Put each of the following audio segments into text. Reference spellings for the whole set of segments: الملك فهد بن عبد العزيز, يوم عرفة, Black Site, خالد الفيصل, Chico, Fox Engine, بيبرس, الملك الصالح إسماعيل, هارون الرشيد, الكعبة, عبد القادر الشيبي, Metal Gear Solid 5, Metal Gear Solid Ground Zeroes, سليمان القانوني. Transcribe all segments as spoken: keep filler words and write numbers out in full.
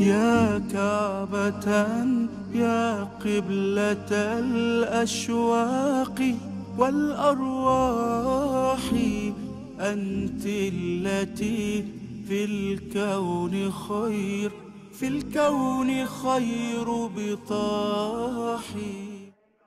يا كعبة يا قبلة الأشواق والأرواح، أنت التي في الكون خير في الكون خير بطاحي.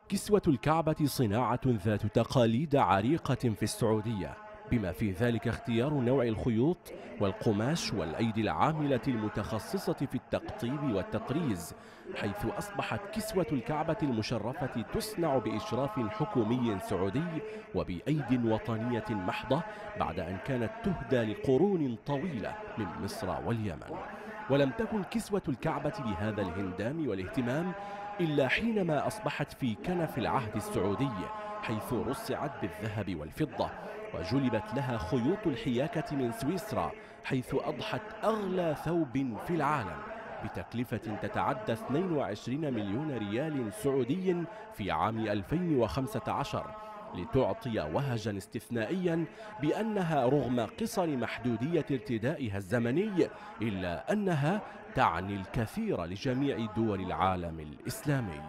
كسوة الكعبة صناعة ذات تقاليد عريقة في السعودية، بما في ذلك اختيار نوع الخيوط والقماش والأيدي العاملة المتخصصة في التقطيب والتطريز، حيث أصبحت كسوة الكعبة المشرفة تصنع بإشراف حكومي سعودي وبأيد وطنية محضة، بعد أن كانت تهدى لقرون طويلة من مصر واليمن. ولم تكن كسوة الكعبة بهذا الهندام والاهتمام إلا حينما أصبحت في كنف العهد السعودي، حيث رصعت بالذهب والفضة وجلبت لها خيوط الحياكة من سويسرا، حيث أضحت أغلى ثوب في العالم بتكلفة تتعدى اثنين وعشرين مليون ريال سعودي في عام ألفين وخمسة عشر، لتعطي وهجا استثنائيا بأنها رغم قصر محدودية ارتدائها الزمني إلا أنها تعني الكثير لجميع دول العالم الإسلامي.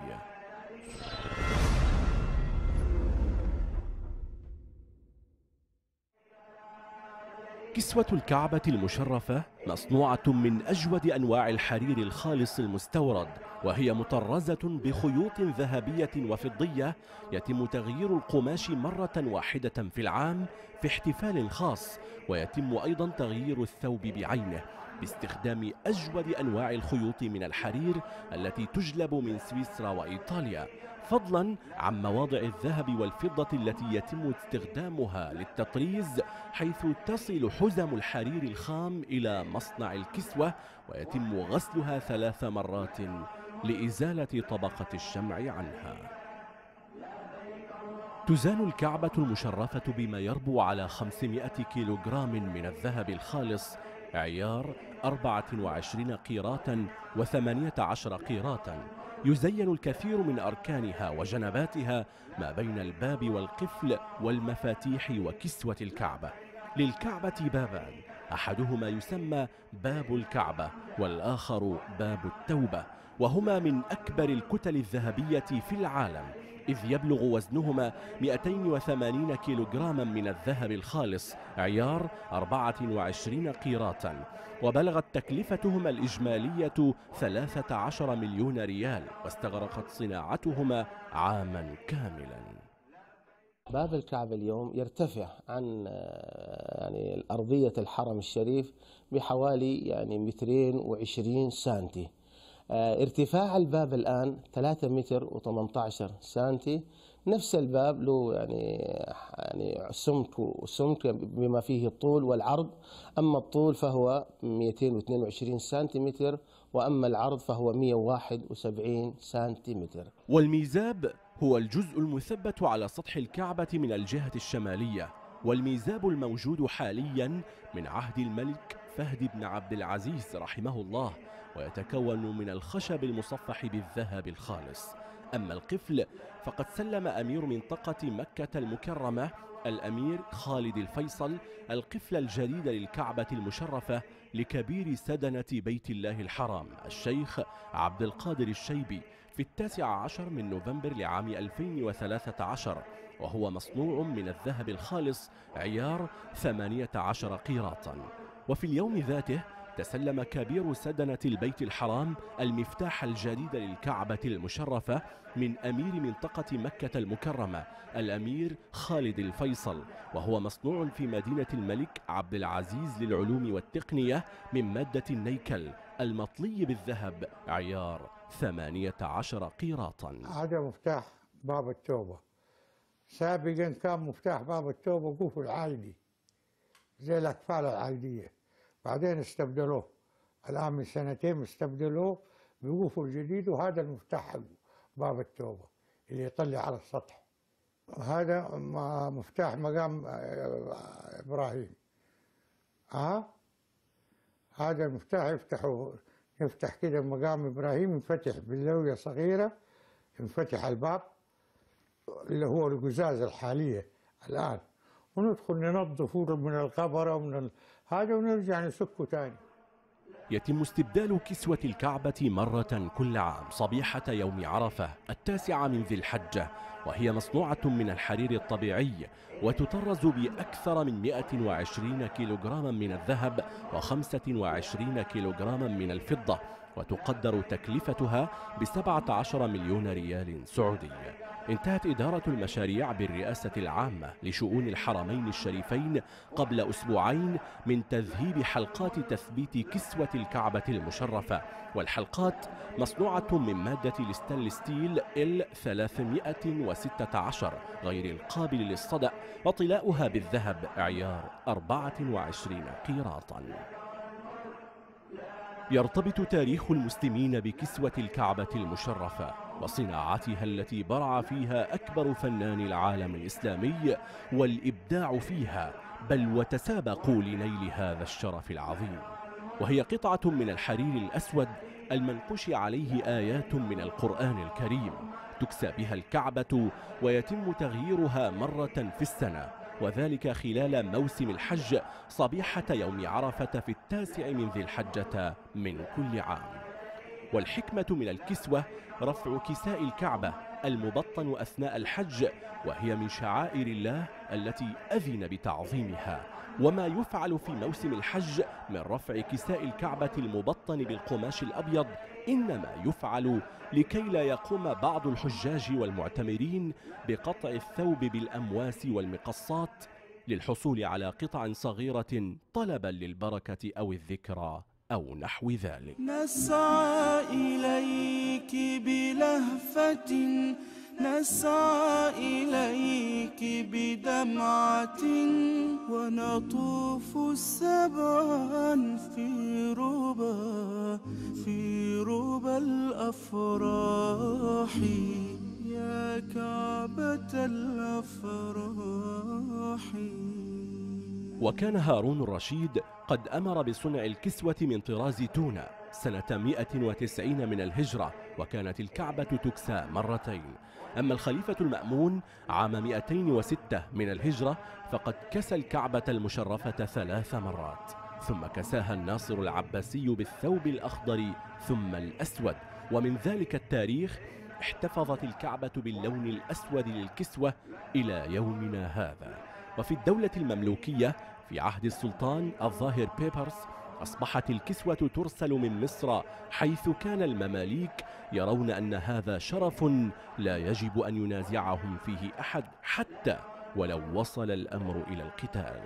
كسوة الكعبة المشرفة مصنوعة من أجود أنواع الحرير الخالص المستورد، وهي مطرزة بخيوط ذهبية وفضية، يتم تغيير القماش مرة واحدة في العام في احتفال خاص، ويتم أيضا تغيير الثوب بعينه باستخدام أجود أنواع الخيوط من الحرير التي تجلب من سويسرا وإيطاليا، فضلا عن مواضع الذهب والفضة التي يتم استخدامها للتطريز، حيث تصل حزم الحرير الخام إلى مصنع الكسوة ويتم غسلها ثلاث مرات لإزالة طبقة الشمع عنها. تزان الكعبة المشرفة بما يربو على خمسمائة كيلوغرام من الذهب الخالص، عيار أربعة وعشرين قيراتا وثمانية عشر قيراتا، يزين الكثير من أركانها وجنباتها ما بين الباب والقفل والمفاتيح وكسوة الكعبة. للكعبة بابان، أحدهما يسمى باب الكعبة والآخر باب التوبة، وهما من أكبر الكتل الذهبية في العالم، إذ يبلغ وزنهما مئتين وثمانين كيلوغراما من الذهب الخالص، عيار أربعة وعشرين قيراتا، وبلغت تكلفتهما الإجمالية ثلاثة عشر مليون ريال، واستغرقت صناعتهما عاما كاملا. باب الكعبة اليوم يرتفع عن يعني أرضية الحرم الشريف بحوالي يعني مترين وعشرين سنتي. ارتفاع الباب الآن ثلاثة متر وثمانية عشر سنتي. نفس الباب له يعني يعني سمك وسمك بما فيه الطول والعرض، أما الطول فهو مئتين واثنين وعشرين سنتيمتر وأما العرض فهو مئة وواحد وسبعين سنتيمتر. والميزاب هو الجزء المثبت على سطح الكعبة من الجهة الشمالية، والميزاب الموجود حاليا من عهد الملك فهد بن عبد العزيز رحمه الله، ويتكون من الخشب المصفح بالذهب الخالص. أما القفل فقد سلم أمير منطقة مكة المكرمة الأمير خالد الفيصل القفل الجديد للكعبة المشرفة لكبير سدنة بيت الله الحرام الشيخ عبد القادر الشيبي في التاسع عشر من نوفمبر لعام ألفين وثلاثة عشر، وهو مصنوع من الذهب الخالص، عيار ثمانية عشر قيراتا. وفي اليوم ذاته تسلم كبير سدنة البيت الحرام المفتاح الجديد للكعبة المشرفة من أمير منطقة مكة المكرمة الأمير خالد الفيصل، وهو مصنوع في مدينة الملك عبد العزيز للعلوم والتقنية من مادة النيكل المطلي بالذهب، عيار ثمانية عشر قيراتا. هذا مفتاح باب التوبة. سابقا كان مفتاح باب التوبة قفل عادي زي الأكفال العادية، بعدين استبدلوه الآن من سنتين استبدلوه بقفل جديد، وهذا المفتاح باب التوبة اللي يطلع على السطح. هذا مفتاح مقام إبراهيم. ها هذا المفتاح يفتحه يفتح كده مقام إبراهيم، ينفتح بالزاوية صغيرة، ينفتح الباب اللي هو القزاز الحالية الآن، وندخل ننظفه من القبرة ومن ال... هذا ونرجع نسكه تاني. يتم استبدال كسوة الكعبة مرة كل عام صبيحة يوم عرفة التاسعة من ذي الحجة، وهي مصنوعة من الحرير الطبيعي وتطرز بأكثر من مئة وعشرين كيلوغراما من الذهب وخمسة وعشرين كيلوغراما من الفضة، وتقدر تكلفتها بسبعة عشر مليون ريال سعودي. انتهت إدارة المشاريع بالرئاسة العامة لشؤون الحرمين الشريفين قبل أسبوعين من تذهيب حلقات تثبيت كسوة الكعبة المشرفة، والحلقات مصنوعة من مادة الستانلس ستيل إل ثلاثمئة وستة عشر غير القابل للصدأ، وطلاؤها بالذهب عيار أربعة وعشرين قيراطاً. يرتبط تاريخ المسلمين بكسوة الكعبة المشرفة وصناعتها التي برع فيها أكبر فنان العالم الإسلامي والإبداع فيها، بل وتسابقوا لنيل هذا الشرف العظيم. وهي قطعة من الحرير الأسود المنقوش عليه آيات من القرآن الكريم تكسى بها الكعبة، ويتم تغييرها مرة في السنة، وذلك خلال موسم الحج صبيحة يوم عرفة في التاسع من ذي الحجة من كل عام. والحكمة من الكسوة رفع كساء الكعبة المبطن أثناء الحج، وهي من شعائر الله التي أذن بتعظيمها. وما يفعل في موسم الحج من رفع كساء الكعبة المبطن بالقماش الأبيض إنما يفعل لكي لا يقوم بعض الحجاج والمعتمرين بقطع الثوب بالأمواس والمقصات للحصول على قطع صغيرة طلبا للبركة أو الذكرى أو نحو ذلك. نسعى إليك بلهفة، نسعى إليك بدمعة، ونطوف سبعا في ربى في ربى الأفراح، يا كعبة الأفراح. وكان هارون الرشيد قد أمر بصنع الكسوة من طراز تونة سنة مئة وتسعين من الهجرة، وكانت الكعبة تكسى مرتين. أما الخليفة المأمون عام مئتين وستة من الهجرة فقد كسى الكعبة المشرفة ثلاث مرات، ثم كساها الناصر العباسي بالثوب الأخضر ثم الأسود. ومن ذلك التاريخ احتفظت الكعبة باللون الأسود للكسوة إلى يومنا هذا. وفي الدولة المملوكية في عهد السلطان الظاهر بيبرس أصبحت الكسوة ترسل من مصر، حيث كان المماليك يرون أن هذا شرف لا يجب أن ينازعهم فيه أحد حتى ولو وصل الأمر إلى القتال.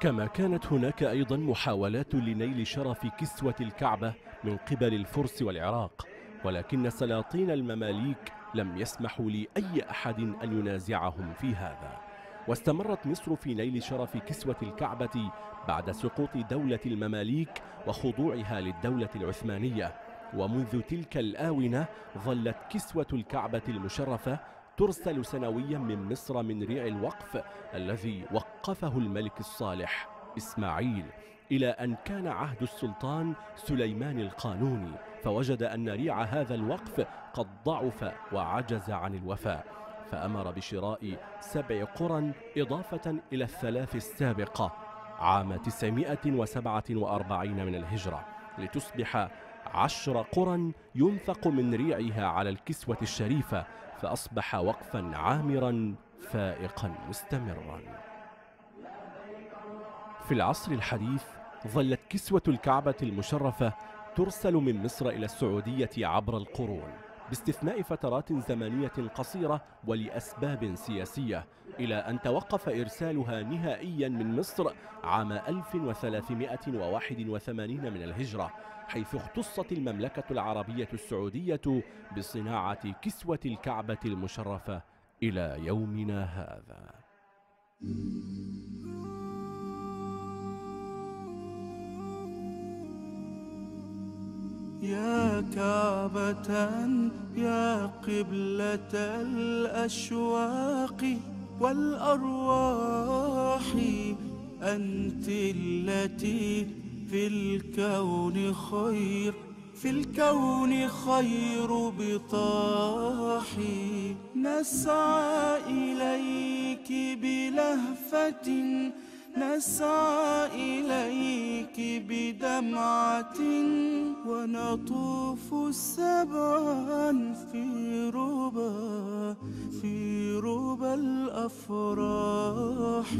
كما كانت هناك أيضا محاولات لنيل شرف كسوة الكعبة من قبل الفرس والعراق، ولكن سلاطين المماليك لم يسمحوا لأي أحد أن ينازعهم في هذا. واستمرت مصر في نيل شرف كسوة الكعبة بعد سقوط دولة المماليك وخضوعها للدولة العثمانية، ومنذ تلك الآونة ظلت كسوة الكعبة المشرفة ترسل سنويا من مصر من ريع الوقف الذي وقفه الملك الصالح إسماعيل، إلى أن كان عهد السلطان سليمان القانوني فوجد أن ريع هذا الوقف قد ضعف وعجز عن الوفاء، فأمر بشراء سبع قرى إضافة إلى الثلاث السابقة عام تسعمئة وسبعة وأربعين من الهجرة، لتصبح عشر قرى ينفق من ريعها على الكسوة الشريفة، فأصبح وقفا عامرا فائقا مستمرا. في العصر الحديث ظلت كسوة الكعبة المشرفة ترسل من مصر إلى السعودية عبر القرون، باستثناء فترات زمنية قصيرة ولأسباب سياسية، إلى أن توقف إرسالها نهائيا من مصر عام ألف وثلاثمئة وواحد وثمانين من الهجرة، حيث اختصت المملكة العربية السعودية بصناعة كسوة الكعبة المشرفة إلى يومنا هذا. يا كعبة يا قبلة الأشواق والأرواح، أنت التي في الكون خير في الكون خير بطاحي، نسعى إليك بلهفة، نسعى إليك نبكي بدمعة ونطوف سبعا في ربا في ربا الأفراح.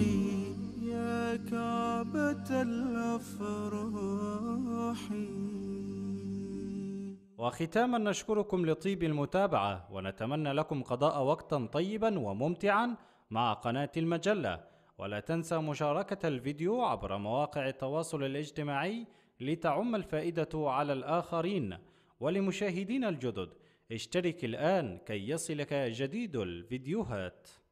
يا كعبة الأفراح. وختاما نشكركم لطيب المتابعة، ونتمنى لكم قضاء وقتا طيبا وممتعا مع قناة المجلة، ولا تنسى مشاركة الفيديو عبر مواقع التواصل الاجتماعي لتعم الفائدة على الآخرين. ولمشاهدينا الجدد اشترك الآن كي يصلك جديد الفيديوهات.